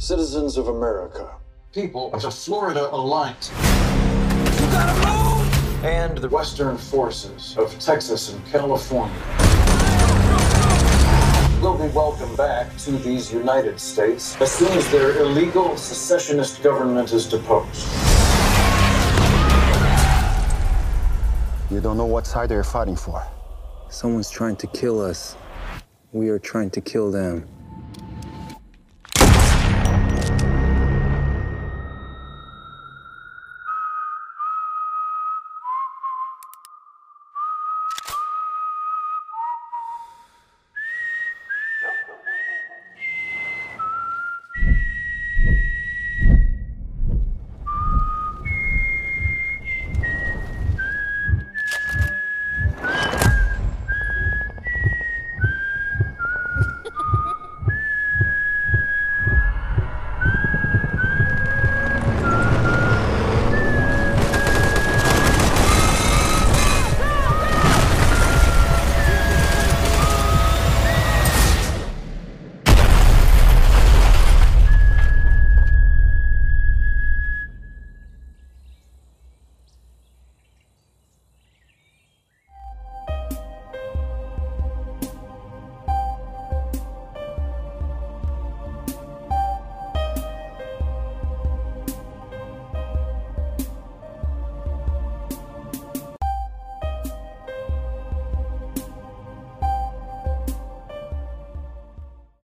Citizens of America. People of Florida Alliance. You gotta move! And the Western forces of Texas and California will be welcomed back to these United States as soon as their illegal secessionist government is deposed. You don't know what side they're fighting for. Someone's trying to kill us. We are trying to kill them.